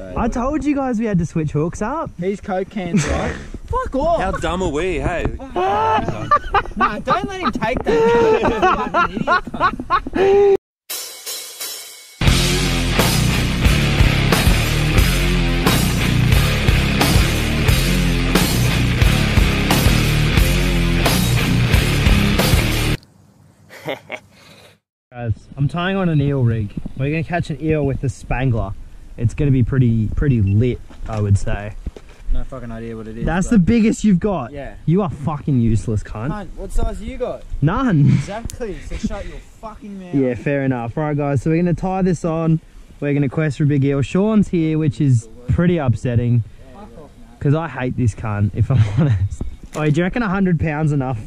today. I told you guys we had to switch hooks up. These Coke cans, right? Fuck off! How dumb are we, hey? Nah, don't let him take that. Idiot. Guys, I'm tying on an eel rig. We're gonna catch an eel with the Spangler. It's gonna be pretty lit, I would say. No fucking idea what it is. That's the biggest you've got. Yeah. You are fucking useless, cunt. Cunt, what size you got? None. Exactly. So shut your fucking mouth. Yeah, fair enough. All right, guys. So we're gonna tie this on. We're gonna quest for a big eel. Sean's here, which is pretty upsetting. Because I hate this cunt, if I'm honest. Oh, do you reckon 100 pounds enough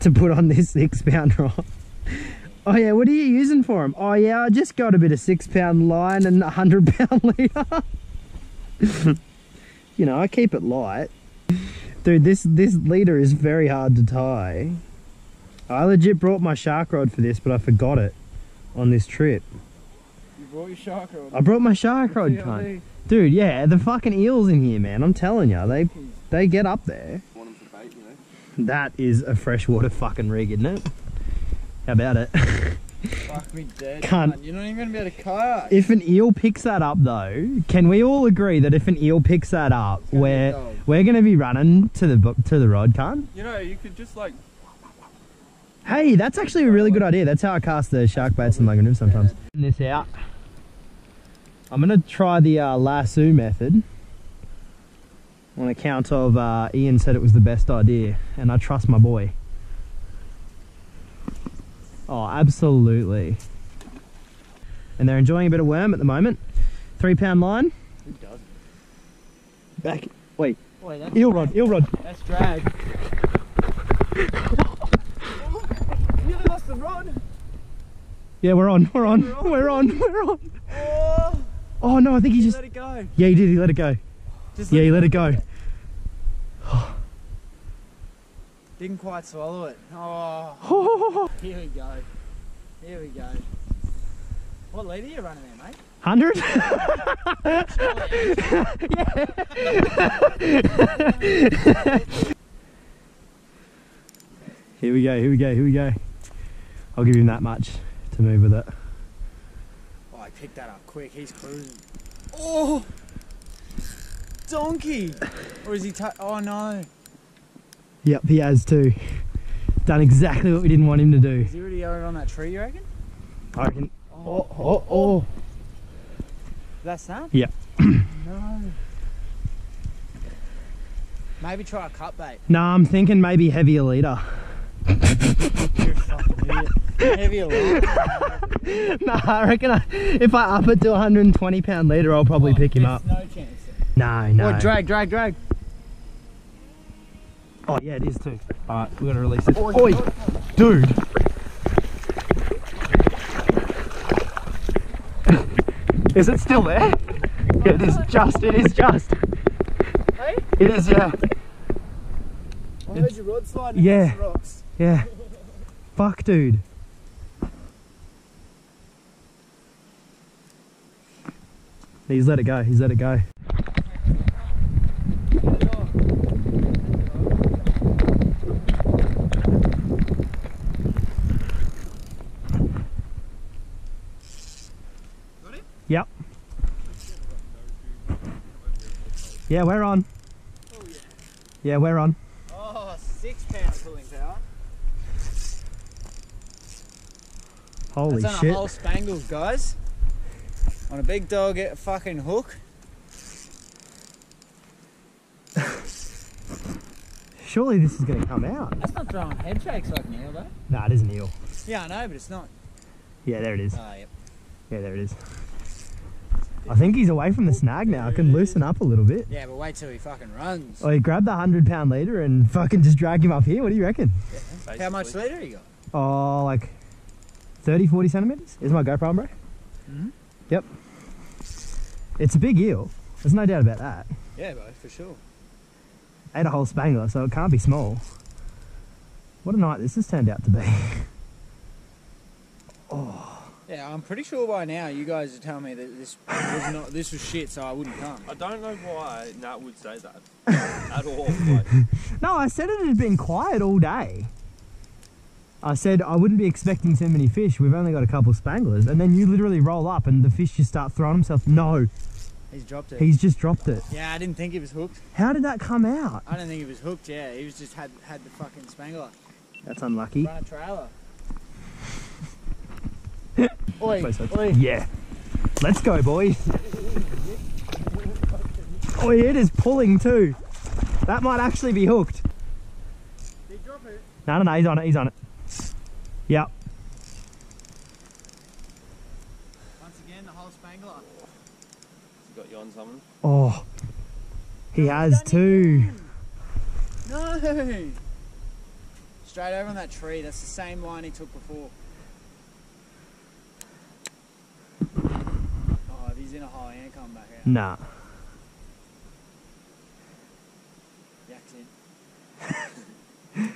to put on this 6 pound rod? Oh yeah, what are you using for them? Oh yeah, I just got a bit of 6 pound line and a 100 pound leader. You know, I keep it light. Dude, this leader is very hard to tie. I legit brought my shark rod for this, but I forgot it on this trip. You brought your shark rod? I brought my shark rod, cunt. Dude, yeah, the fucking eels in here, man. I'm telling you, they get up there. Want them to bait, you know? That is a freshwater fucking rig, isn't it? How about it? Fuck me dead, cunt. You're not even gonna be able to kayak. If an eel picks that up though, can we all agree that if an eel picks that up, we're gonna be running to the rod, cunt? You know, you could just like... Hey, that's actually a really good idea. That's how I cast the shark baits and Lungrim sometimes. Yeah. This out. I'm gonna try the lasso method. On account of Ian said it was the best idea, and I trust my boy. Oh, absolutely. And they're enjoying a bit of worm at the moment. 3 pound line. Who doesn't? Back. Wait. Eel rod, eel rod. That's drag. You lost the rod. Yeah, we're on. Oh no, I think he just... let it go. Yeah, he did, he let it go. Yeah, he let it go. Didn't quite swallow it. Oh, here we go. Here we go. What lead are you running there, mate? 100? Here we go. I'll give him that much to move with it. Oh, I picked that up quick. He's cruising. Oh! Donkey! Or is he... oh, no. Yep, he has too. Done exactly what we didn't want him to do. Is he already over on that tree, you reckon? I reckon. Oh. That's that? Yep. No. Maybe try a cut bait. Nah, I'm thinking maybe heavier leader. You're a fucking idiot. Heavier leader. Nah, I reckon if I up it to 120 pound leader, I'll probably pick him up. No chance. No. Or drag. Oh yeah, it is too. Alright, we're gonna release it. Oi! Dude! Is it still there? Yeah, it is just. Hey? It is, yeah. I heard your rod sliding against the rocks. Yeah. Fuck, dude. He's let it go. Yep. Yeah, we're on. Oh, yeah. Yeah, we're on. Oh, 6 pound pulling power. Holy shit. That's on a whole Spangle, guys. On a big dog, get a fucking hook. Surely this is going to come out. That's not throwing head shakes like an eel, though. Nah, it is an eel. Yeah, I know, but it's not. Yeah, there it is. Oh, yep. Yeah, there it is. I think he's away from the snag now. I can loosen up a little bit. Yeah, but wait till he fucking runs. Oh, he grabbed the 100 pound leader and fucking just drag him up here. What do you reckon? Yeah, how much leader you got? Oh, like 30, 40 centimetres. Is my GoPro, bro? Mm-hmm. Yep. It's a big eel. There's no doubt about that. Yeah, bro, for sure. Ate a whole Spangler, so it can't be small. What a night this has turned out to be. Oh. Yeah, I'm pretty sure by now you guys are telling me that this was shit, so I wouldn't come. I don't know why Nat would say that at all. Like. No, I said it had been quiet all day. I said I wouldn't be expecting so many fish. We've only got a couple of spanglers, and then you literally roll up, and the fish just start throwing himself. No, he's dropped it. He's just dropped it. Yeah, I didn't think he was hooked. How did that come out? I don't think he was hooked. Yeah, he was just had the fucking spangler. That's unlucky. Run a trailer. Oi, oi. Yeah, let's go, boys. Oh, it is pulling too. That might actually be hooked. Did he drop it? No, he's on it. He's on it. Yep. Once again, the whole spangler. Has he got you on someone? Oh, he has too. No. Straight over on that tree. That's the same line he took before. In a hole, he ain't coming back out. Nah. Yaks in.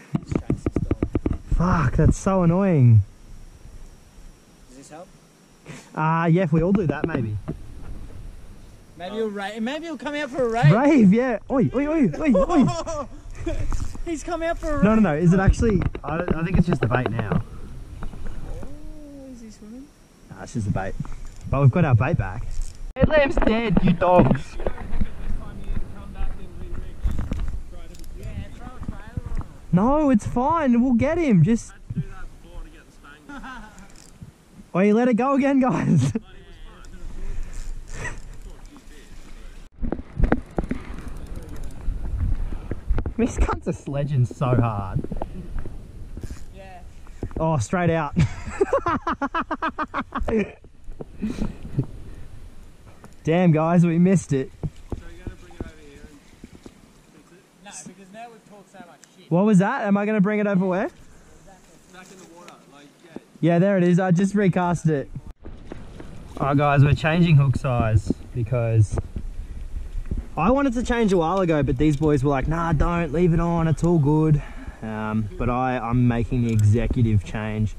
Fuck, that's so annoying. Does this help? Yeah, if we all do that, maybe. Maybe he'll come out for a rave. Rave, yeah. Oi, oi, oi, oi, oi. He's come out for a rave. No. Is it actually? I think it's just the bait now. Oh, is he swimming? Nah, it's just the bait. But we've got our bait back. Headlamp's dead, you dogs. No, it's fine. We'll get him. Just. Oh, you let it go again, guys. These cunts are sledging so hard. Yeah. Oh, straight out. Damn, guys, we missed it. So you're going to bring it over here and fix it? No, because now we've talked so much shit. What was that? Am I going to bring it over where? Back in the water. Like, yeah. Yeah, there it is. I just recast it. Alright, guys, we're changing hook size because I wanted to change a while ago, but these boys were like, nah, don't, leave it on, it's all good. But I'm making the executive change.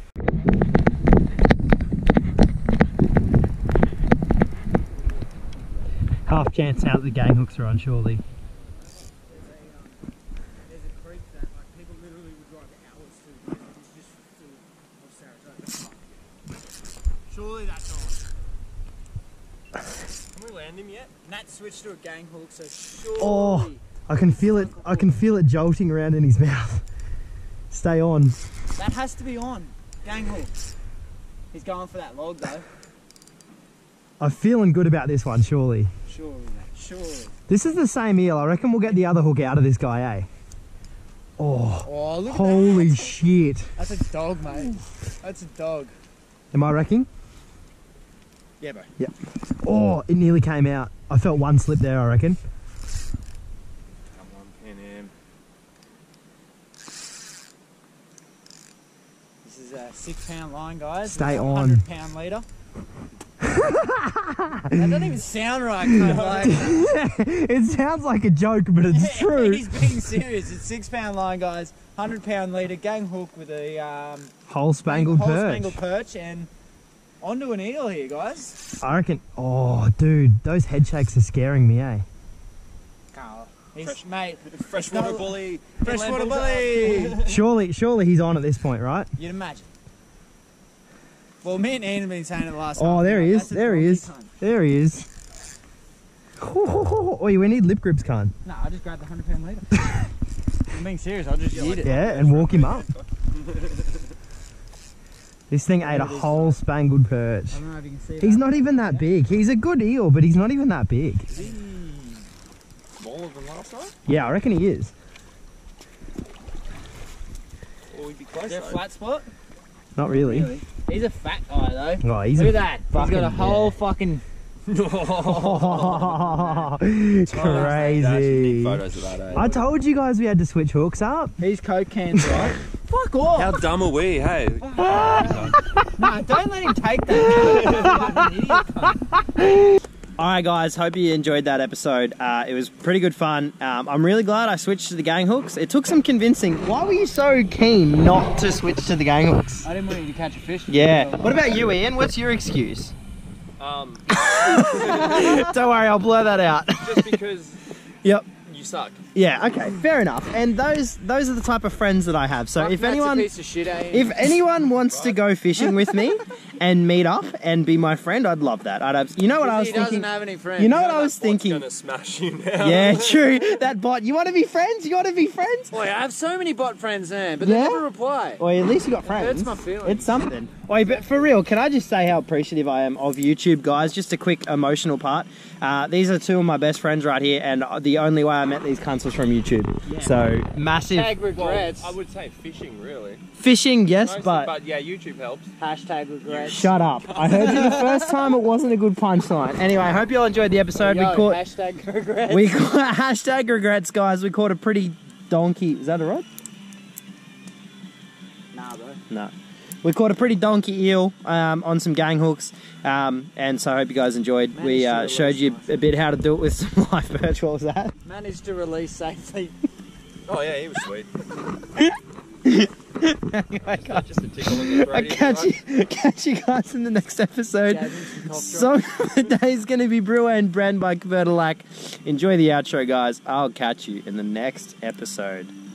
Half chance now that the gang hooks are on, surely. There's a creek that like people literally would drive hours to, because it's just full of Saratoga. Surely that's on. Can we land him yet? Nat switched to a gang hook, so surely. Oh, I can feel it jolting around in his mouth. Stay on. That has to be on. Gang hooks. He's going for that log though. I'm feeling good about this one, surely. Surely, mate, surely. This is the same eel. I reckon we'll get the other hook out of this guy, eh? Oh, look at holy shit. That's a dog, mate. That's a dog. Am I wrecking? Yeah, bro. Yep. Oh, it nearly came out. I felt one slip there, I reckon. Come on, pin him. This is a 6 pound line, guys. Stay on. 100 pound leader. That doesn't even sound right, like. It sounds like a joke, but it's true. He's being serious. It's 6 pound line, guys. 100 pound leader gang hook with a whole spangled perch, and onto an eel here, guys. I reckon. Oh, dude, those head shakes are scaring me, eh? Carl, freshwater bully. Surely he's on at this point, right? You'd imagine. Well, me and Ian have been saying it the last time. Oh, there he is. Oh, we need lip grips, cunt. No, I just grabbed the 100 pound leader. I'm being serious, I'll just eat it. Yeah, and walk him up. This thing ate a whole spangled perch. I don't know if you can see that. He's not even that big. He's a good eel, but he's not even that big. Is he smaller than last time? Yeah, I reckon he is. Or he'd be close. Is there a flat spot? Not really. He's a fat guy though. Oh, look at that. He's got a whole fucking. Oh, crazy. I told you guys we had to switch hooks up. He's coke cans, right? Fuck off. How dumb are we, hey? No, don't let him take that. He's an idiot. Alright guys, hope you enjoyed that episode. It was pretty good fun. I'm really glad I switched to the gang hooks. It took some convincing. Why were you so keen not to switch to the gang hooks? I didn't want you to catch a fish. Yeah. What about you, Ian? What's your excuse? Don't worry, I'll blur that out. Just because yep. You suck. Yeah, okay, fair enough. And those are the type of friends that I have. So if anyone, piece of shit, eh? If anyone wants right. to go fishing with me and meet up and be my friend, I'd love that. I'd have, you know what I was thinking? He doesn't have any friends. You know what I was thinking? Gonna smash you now. Yeah, true. That bot. You want to be friends? You want to be friends? Boy, I have so many bot friends there, but they never reply. Well, at least you got friends. It hurts my feelings. It's something. Oi, but for real, can I just say how appreciative I am of YouTube, guys? Just a quick emotional part. These are two of my best friends right here, and the only way I met these cunts was from YouTube. Yeah. So, massive... Hashtag regrets. Well, I would say fishing, really. Fishing, yes, mostly, but yeah, YouTube helps. Hashtag regrets. Shut up. I heard you the first time, it wasn't a good punchline. Anyway, I hope you all enjoyed the episode. Yo, we caught... Hashtag regrets. We caught... Hashtag regrets, guys. We caught a pretty donkey... Is that a rod? Nah, bro. Nah. We caught a pretty donkey eel on some gang hooks, and so I hope you guys enjoyed. Managed we showed you a bit how to do it with some live perch. What was that? Managed to release safely. Oh yeah, he was sweet. Anyway, just a tickle in the throat. Catch you guys in the next episode. Song of the day is going to be Brewer and Bren by Kvartalak. Enjoy the outro, guys. I'll catch you in the next episode.